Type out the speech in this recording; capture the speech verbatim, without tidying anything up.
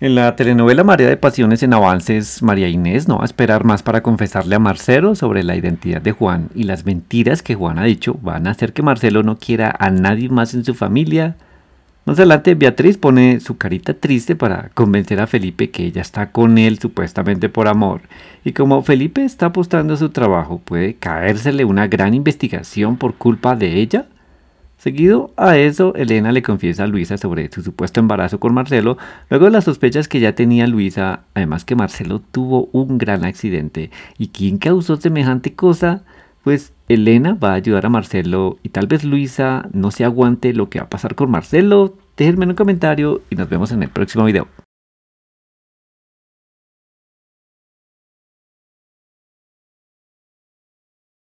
En la telenovela Marea de Pasiones en Avances, María Inés no va a esperar más para confesarle a Marcelo sobre la identidad de Juan, y las mentiras que Juan ha dicho van a hacer que Marcelo no quiera a nadie más en su familia. Más adelante, Beatriz pone su carita triste para convencer a Felipe que ella está con él supuestamente por amor, y como Felipe está apostando a su trabajo, puede caérsele una gran investigación por culpa de ella. Seguido a eso, Elena le confiesa a Luisa sobre su supuesto embarazo con Marcelo, luego de las sospechas que ya tenía Luisa, además que Marcelo tuvo un gran accidente. ¿Y quién causó semejante cosa? Pues Elena va a ayudar a Marcelo, y tal vez Luisa no se aguante lo que va a pasar con Marcelo. Déjenme en un comentario y nos vemos en el próximo video.